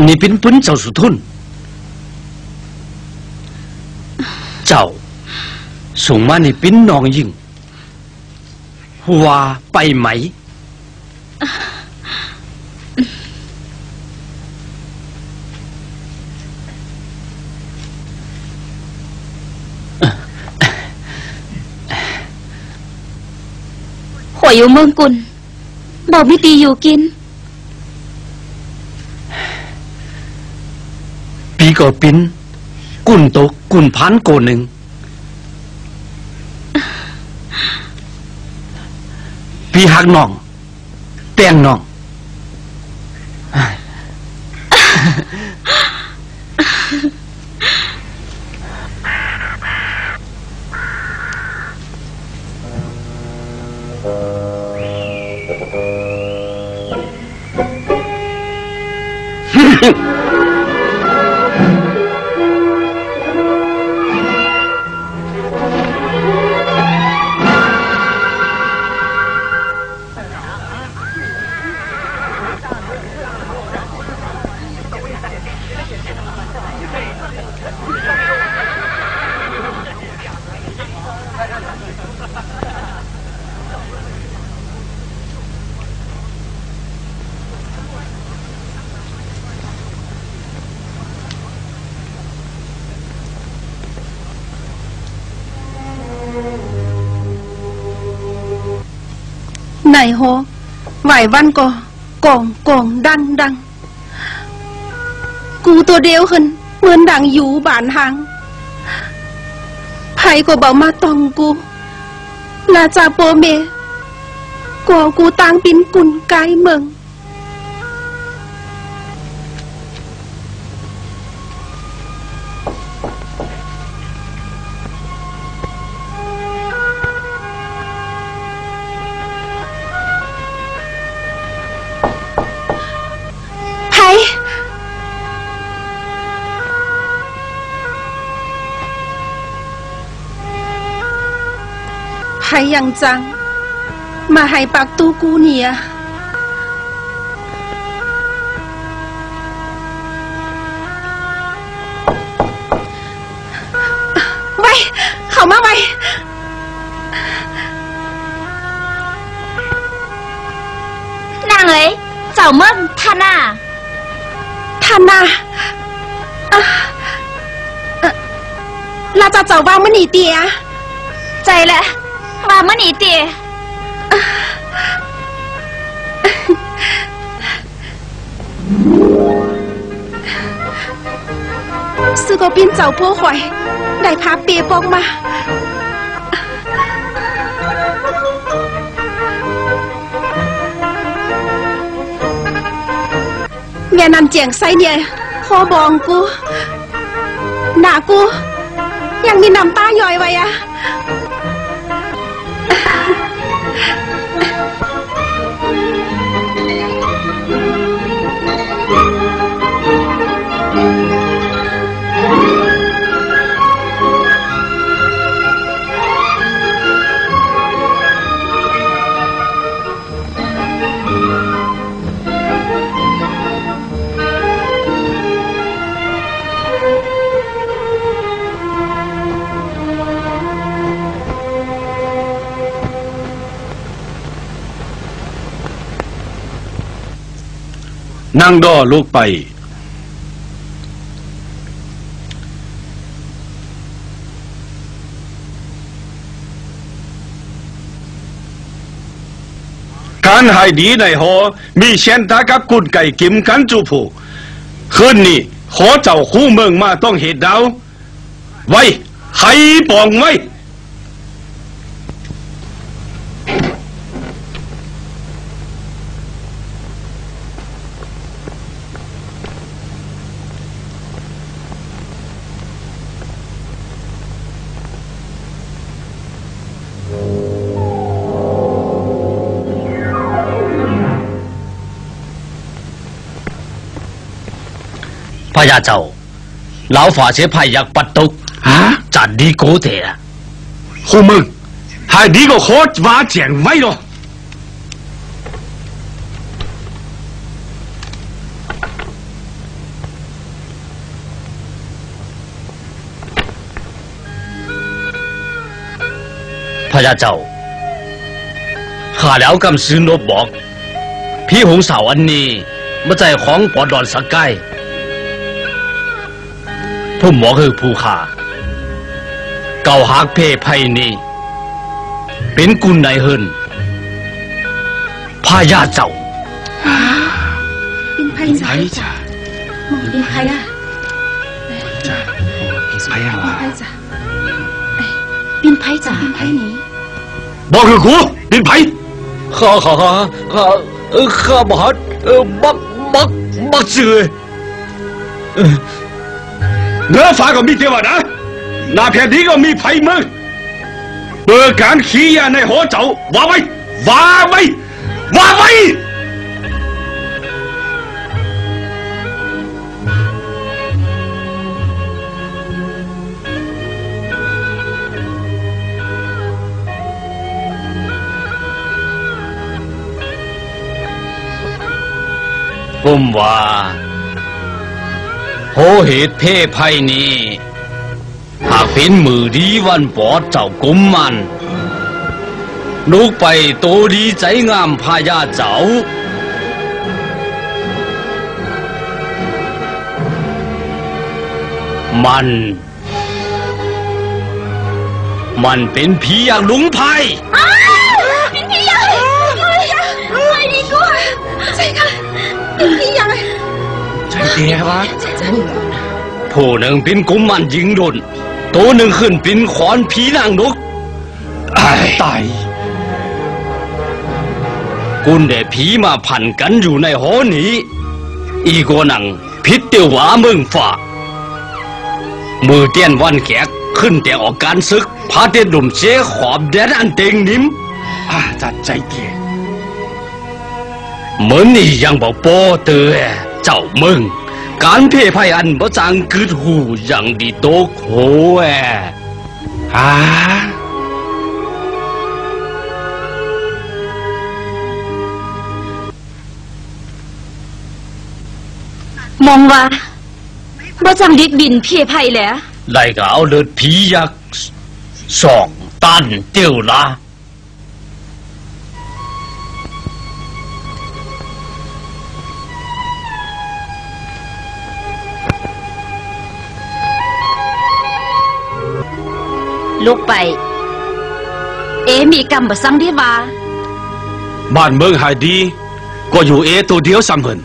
อันนี้เป็นปุ้นเจ้าสุทุนเจ้าส่งมาในปิ้นนองยิ่งว่าไปไหมข่อยอยู่เมืองกุลบ่มีตีอยู่กินปีก็ปิ้นกุลตกกุลพันโกหนึ่งปีหักน้องแตงน้องไหนโฮไหววันก่อกล่องกล่องดังดังกูตัวเดียวขึ้นเหมือนดังอยู่บ้านหางไผก็บอกมาตองกูลาจาโปเมก่อกูตางปินกุนไกลเมืองยังจังมาให้ปากตูกูเนี่ยไปเข้ามาไปนางเอ๋ยเจ้าเมื่อธนาเราจะเจ้าว่างมันหนีเตียใจและว่ามันอีตีซื้อกบินเจ้าพวกข่อยได้พาเปียปองมาแม่นำเจียงไซเนี่ยพอบองกูหน้ากูยังมีน้ำตาย่อยไว้อะนางด้อลูกไปการหายดีในหอมีเช่นตากับกุนไก่กิมกันจูผูคืนนี้ขอเจ้าคู่เมืองมาต้องเหตุดาวไว้ใครปองไว้พญาเจ้าเหลาฝ่าเสพายอยากปัดตกฮะจัดดีโกเถะคู่มึงหายดีก็โคตรว่าเจียงไว้หรอ พระเจ้าข้าแล้วกำซื้อนบบอกผีหงสาวอันนี้มาใจของปอดอนสักไก่ผู้หมอคือผู้ขาเก่าหักเพไพนี้เป็นกุนนายเฮินพญาเจ้าเป็นพญาจ้ะมองเป็นพญาจ้ะเป็นพญาจ้ะเป็นพญาจ้ะเป็นพญานี้บอกคือกูเป็นพญาข้าบอดบักเสือเนื้อฟ้าก็มีเทวดานาแผ่นดินก็มีไผ่มือเปิดการขี้ยาในหัวเจ้าว่าไว้ผมว่าโหเหตุเพศภัยนี้หากเป็นมือดีวันปอดเจ้ากุมมันลูกไปโตดีใจงามพญาเจ้ามันเป็นผีอยากหลงภัยเป็นผีอยากไปดีกว่าใช่ค่ะเป็นผีอยากใช่ดีครับผู้หนึ่งเป็นกุมมันยิงดนตัวหนึ่งขึ้นเป็นขอนผีนางนกตายกุนเดผีมาพันกันอยู่ในหอนี้อีกหนังพิษเตียวหวาเมืองฝากมือเตี้ยนวันแขกขึ้นแต่ออกการศึกพาเตี้ยนหนุ่มเชขอบแดนอันเต็งนิ่มจัดใจเกียร์เหมือนนี่ยังบอกโปเตอเจ้ามึงการเพ่ไพ่อันบ่จางกึดหูอย่างดีโตโขแอมองว่าบ่จังดิดบินเพียไพ่แล้วได้ก็เอาเลือดผียักษ์2 ตันเตี้ยวละลูกไปเอมีกรรมบ่ซ้ำที่ว่าบ้านเมืองหายดีก็อยู่เอตัวเดียวซ้ำเหิน